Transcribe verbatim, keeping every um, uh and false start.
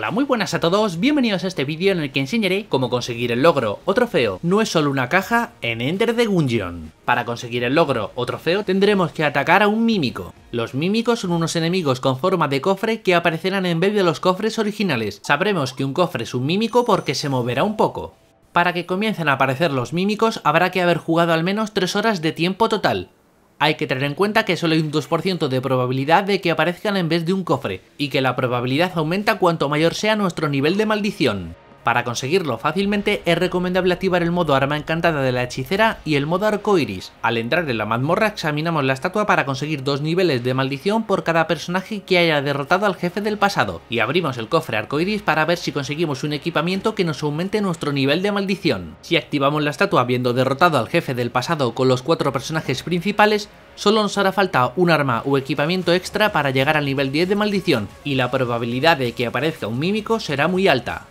Hola, muy buenas a todos, bienvenidos a este vídeo en el que enseñaré cómo conseguir el logro o trofeo No es solo una caja en Enter The Gungeon. Para conseguir el logro o trofeo tendremos que atacar a un mímico. Los mímicos son unos enemigos con forma de cofre que aparecerán en vez de los cofres originales. Sabremos que un cofre es un mímico porque se moverá un poco. Para que comiencen a aparecer los mímicos habrá que haber jugado al menos tres horas de tiempo total. Hay que tener en cuenta que solo hay un dos por ciento de probabilidad de que aparezcan en vez de un cofre, y que la probabilidad aumenta cuanto mayor sea nuestro nivel de maldición. Para conseguirlo fácilmente es recomendable activar el modo arma encantada de la hechicera y el modo arcoiris. Al entrar en la mazmorra examinamos la estatua para conseguir dos niveles de maldición por cada personaje que haya derrotado al jefe del pasado, y abrimos el cofre arcoiris para ver si conseguimos un equipamiento que nos aumente nuestro nivel de maldición. Si activamos la estatua habiendo derrotado al jefe del pasado con los cuatro personajes principales, solo nos hará falta un arma o equipamiento extra para llegar al nivel diez de maldición, y la probabilidad de que aparezca un mímico será muy alta.